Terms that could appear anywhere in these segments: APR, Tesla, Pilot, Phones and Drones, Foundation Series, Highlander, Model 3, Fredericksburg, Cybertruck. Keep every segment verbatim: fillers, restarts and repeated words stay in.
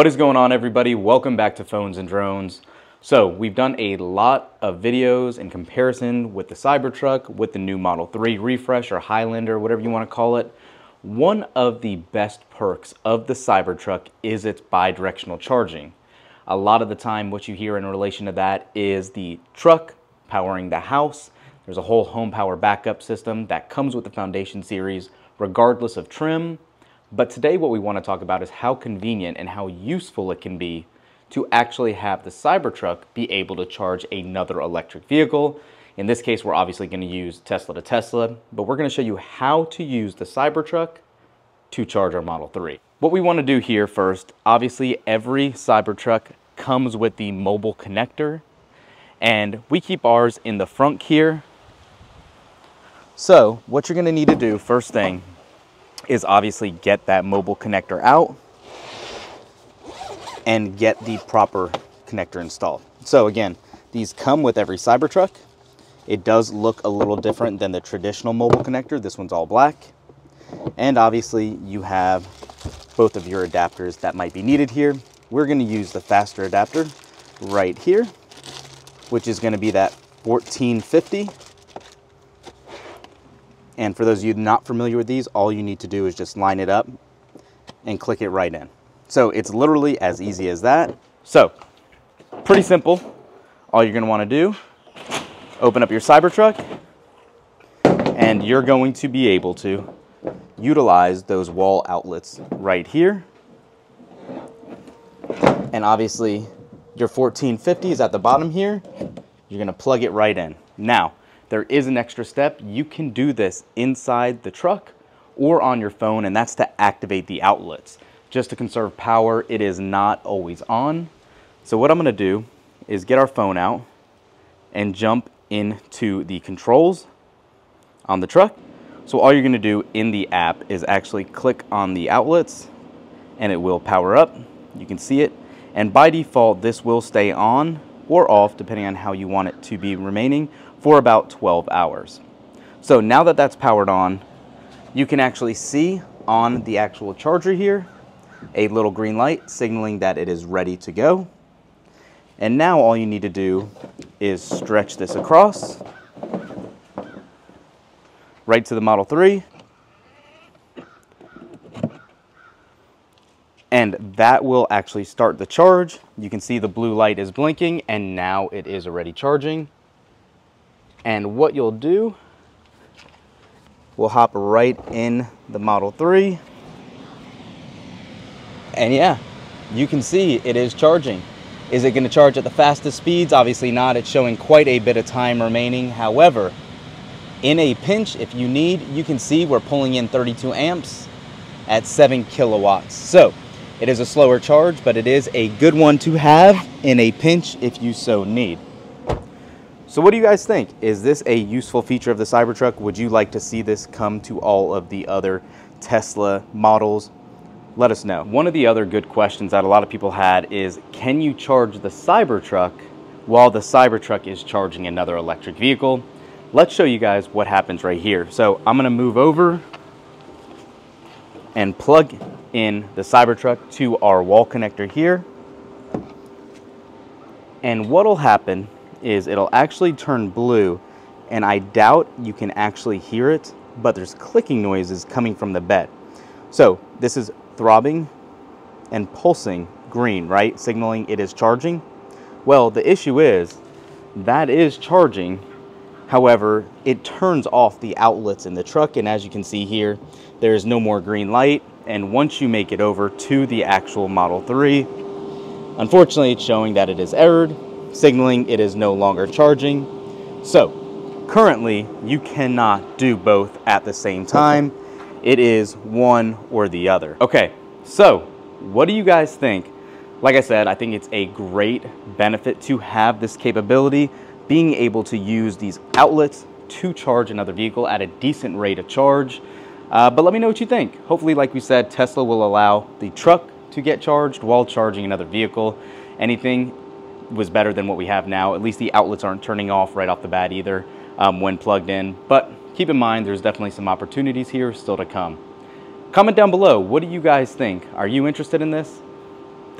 What is going on, everybody? Welcome back to Phones and Drones. So we've done a lot of videos in comparison with the Cybertruck, with the new Model three refresh or Highlander, whatever you want to call it. One of the best perks of the Cybertruck is its bi-directional charging. A lot of the time what you hear in relation to that is the truck powering the house. There's a whole home power backup system that comes with the Foundation Series regardless of trim. But today what we want to talk about is how convenient and how useful it can be to actually have the Cybertruck be able to charge another electric vehicle. In this case, we're obviously going to use Tesla to Tesla, but we're going to show you how to use the Cybertruck to charge our Model three. What we want to do here first, obviously every Cybertruck comes with the mobile connector, and we keep ours in the front here. So what you're going to need to do first thing is obviously get that mobile connector out and get the proper connector installed. So again, these come with every Cybertruck. It does look a little different than the traditional mobile connector. This one's all black. And obviously you have both of your adapters that might be needed here. We're gonna use the faster adapter right here, which is gonna be that fourteen fifty. And for those of you not familiar with these, all you need to do is just line it up and click it right in. So it's literally as easy as that. So pretty simple. All you're gonna wanna do, open up your Cybertruck, and you're going to be able to utilize those wall outlets right here. And obviously your fourteen fifty is at the bottom here. You're gonna plug it right in. Now, there is an extra step. You can do this inside the truck or on your phone, and that's to activate the outlets. Just to conserve power, it is not always on. So what I'm gonna do is get our phone out and jump into the controls on the truck. So all you're gonna do in the app is actually click on the outlets and it will power up. You can see it. And by default, this will stay on or off depending on how you want it to be remaining for about twelve hours. So now that that's powered on, you can actually see on the actual charger here a little green light signaling that it is ready to go. And now all you need to do is stretch this across right to the Model three. And that will actually start the charge. You can see the blue light is blinking, and now it is already charging. And what you'll do, we'll hop right in the Model three. And yeah, you can see it is charging. Is it going to charge at the fastest speeds? Obviously not. It's showing quite a bit of time remaining. However, in a pinch, if you need, you can see we're pulling in thirty-two amps at seven kilowatts. So it is a slower charge, but it is a good one to have in a pinch if you so need. So what do you guys think? Is this a useful feature of the Cybertruck? Would you like to see this come to all of the other Tesla models? Let us know. One of the other good questions that a lot of people had is, can you charge the Cybertruck while the Cybertruck is charging another electric vehicle? Let's show you guys what happens right here. So I'm gonna move over and plug in the Cybertruck to our wall connector here. And what'll happen is it'll actually turn blue, and I doubt you can actually hear it, but there's clicking noises coming from the bed. So this is throbbing and pulsing green, right? Signaling it is charging. Well, the issue is that is charging. However, it turns off the outlets in the truck, and as you can see here, there is no more green light. And once you make it over to the actual Model three, unfortunately it's showing that it is errored, signaling it is no longer charging. So currently you cannot do both at the same time. It is one or the other. Okay, so what do you guys think? Like I said, I think it's a great benefit to have this capability, being able to use these outlets to charge another vehicle at a decent rate of charge. Uh, but let me know what you think. Hopefully, like we said, Tesla will allow the truck to get charged while charging another vehicle. Anything was better than what we have now. At least the outlets aren't turning off right off the bat either um, when plugged in. But keep in mind, there's definitely some opportunities here still to come. Comment down below, what do you guys think? Are you interested in this?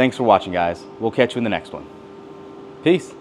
Thanks for watching, guys. We'll catch you in the next one. Peace.